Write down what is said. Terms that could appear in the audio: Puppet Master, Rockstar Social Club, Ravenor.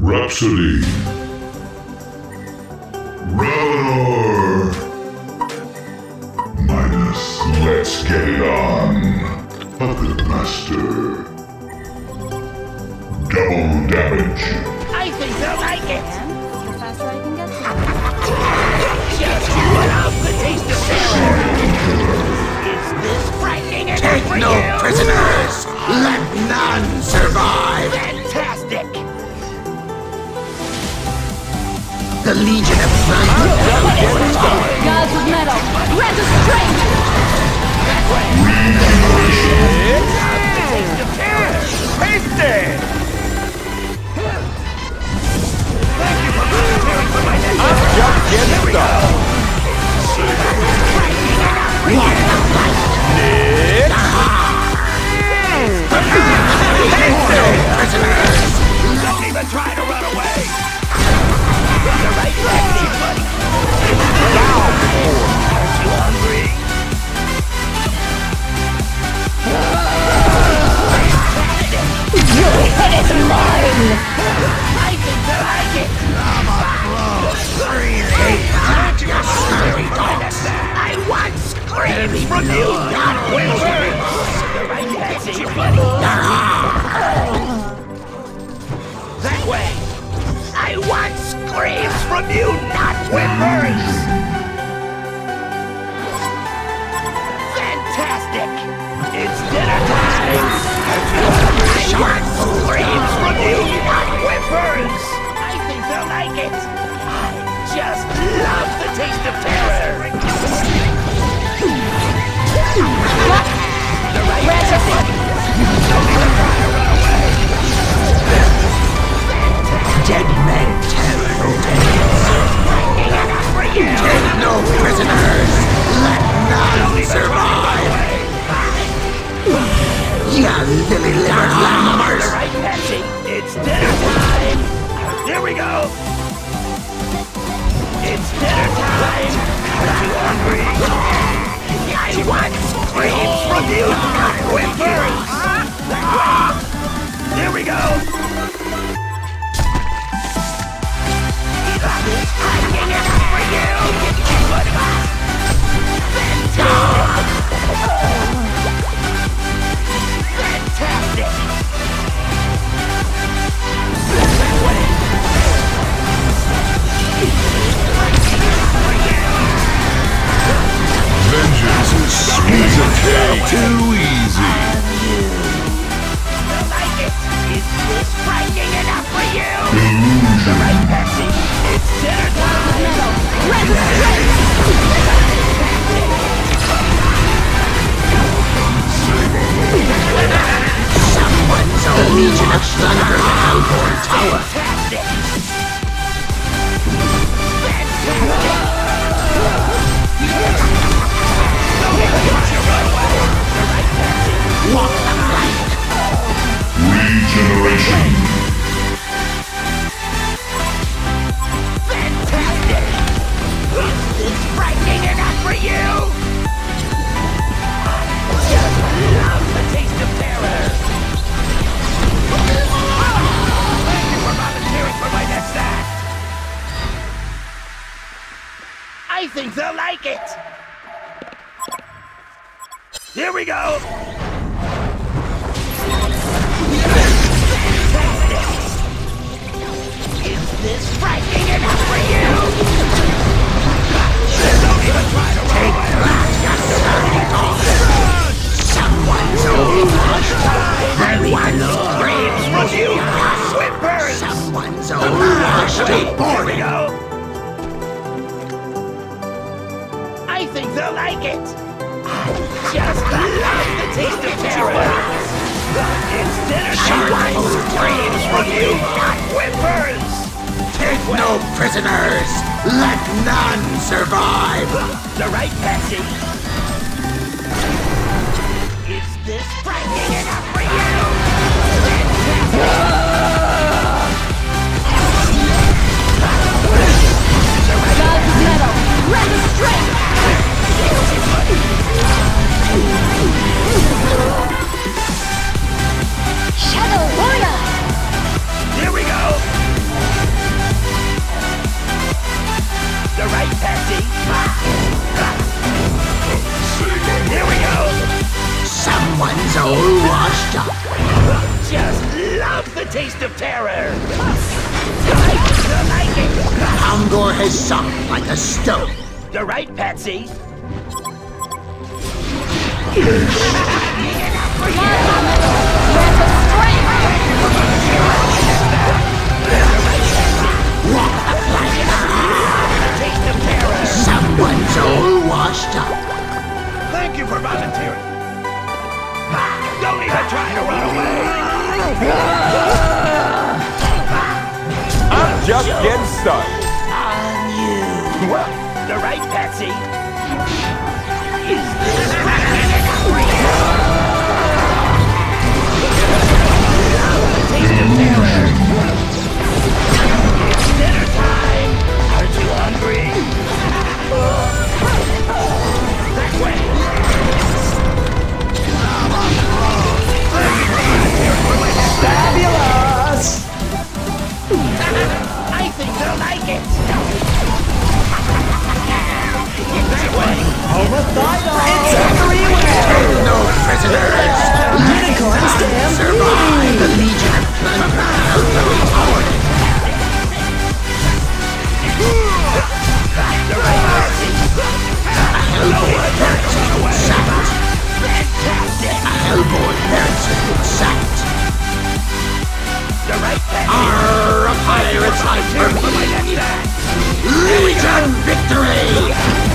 Rhapsody, Ravenor, minus Let's Get It On, Puppet Master, double damage. I think they'll like it. And the faster I can get to just allow the taste of terror. Is this frightening enough for you? Take no prisoners. Let none survive. Fantastic. The Legion of Thunder! Gods of Metal! Breath of Strength! Regeneration! The taste of terror! Taste it! Thank you for preparing for my next one! Just get it done! What a fight! Prisoners! Don't even try to run away! The right track, buddy. Down! Aren't you hungry? Your head is mine! I think I like it! I'm a blow! Really? Not your scurvy dogs! I want screams from you, not whimpers! The right track, buddy. That way! I want screams! Screams from you, not whimpers! Fantastic! It's dinner time! I want screams from you, not whimpers! I think they'll like it! I just love the taste of terror! What? The right way! Dead men! Take no prisoners! Let none survive! Ya lily-livered llammers! Right, Patsy! It's dinner time! Here we go! It's dinner time! Are you hungry? I want screams from you, not whimpers! Here we go! Legion of Thunder, the Hellborn Tower! What a fight! Regeneration! Fantastic! It's frightening enough for you! I just love the taste of terror! I think they'll like it! Here we go! Is this frightening enough for you? Don't even try to take back your dirty dogs! Someone's over! Everyone screams from you! Whimpers! Someone's over! Here we go! I think they'll like it! I just love the taste of terror! It's dinner time! I want screams from you, not whimpers! Take no prisoners! Let none survive! The right passage! Is this frightening enough for you? God's metal! Red strength! Shadow Warrior! Here we go! taste of terror. The hunger has sunk like a stone. You're right, Patsy. Someone's all washed up. Thank you for volunteering. Don't even try to run away. I'm just getting started. On you. What? You're right, Patsy. It's dinner time. Aren't you hungry? That way. Fabulous! I think they'll like it. That way. Homothidon. It's everywhere. No prisoners. Unicorns damn survive the Legion. Arr, a pirate's life for my Legion victory!